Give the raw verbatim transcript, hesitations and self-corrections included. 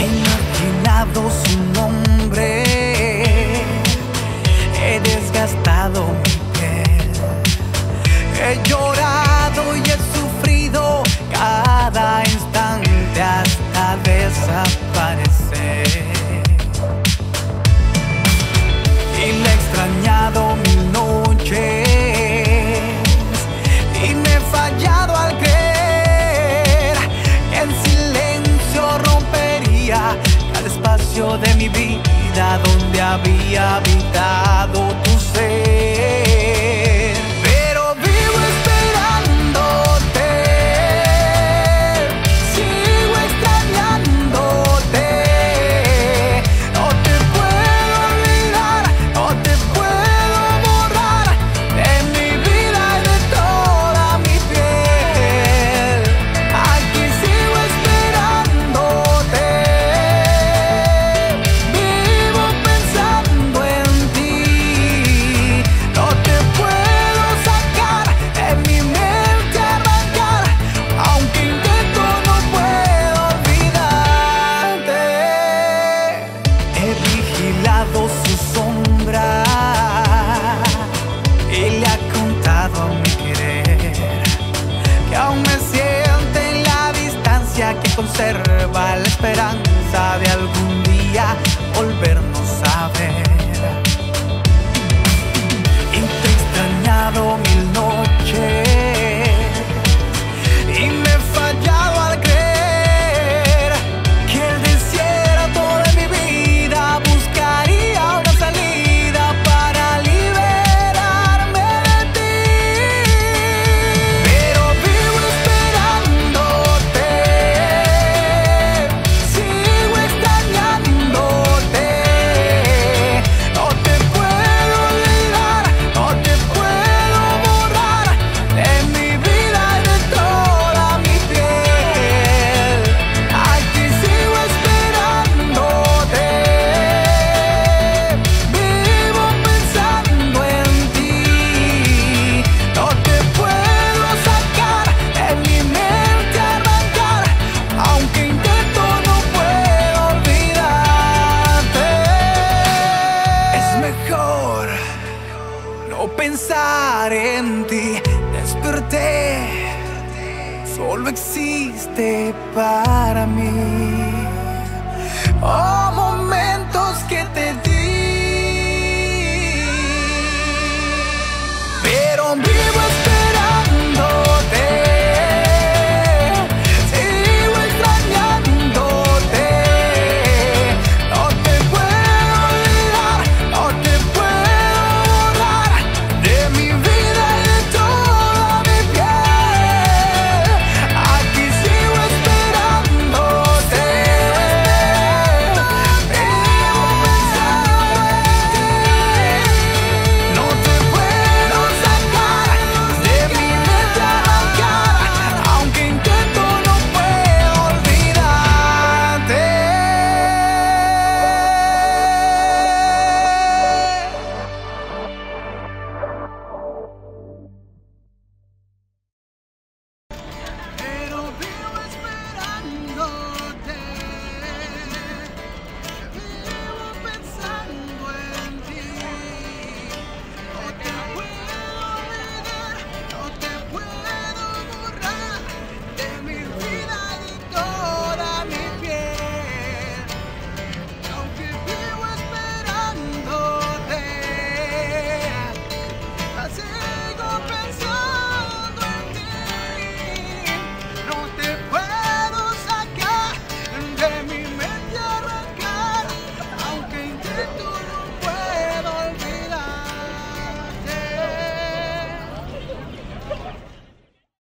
He imaginado su nombre, he desgastado mi piel, he llorado y he sufrido cada instante hasta desaparecer. Y le he extrañado mil noches y me he fallado al creer que en silencio rompería cada espacio de mi vida donde había habitado tu ser. Pero vivo esperándote, sigo extrañándote. No te puedo olvidar, no te puedo borrar de mi vida y de toda mi piel. Aquí sigo esperándote, vivo pensando en ti. No te puedo sacar de mi mente, arrancar, aunque intento no puedo olvidarte. He vigilado su sombra y le ha contado a mi querer que aún me siente en la distancia, que conserva la esperanza de algún día volvernos a ver. Y te he extrañado mil noches y me he fallado al creer que el desierto de mi vida buscaría una salida para liberarme de ti. Pero vivo esperándote, sigo extrañándote. No te puedo olvidar, no te puedo borrar de mi vida y de toda mi piel. Aquí sigo esperándote, vivo pensando en ti. No te puedo sacar de mi mente, arrancar, aunque intento no puedo olvidarte. Es mejor no pensar en ti. Desperté, solo existe para mí.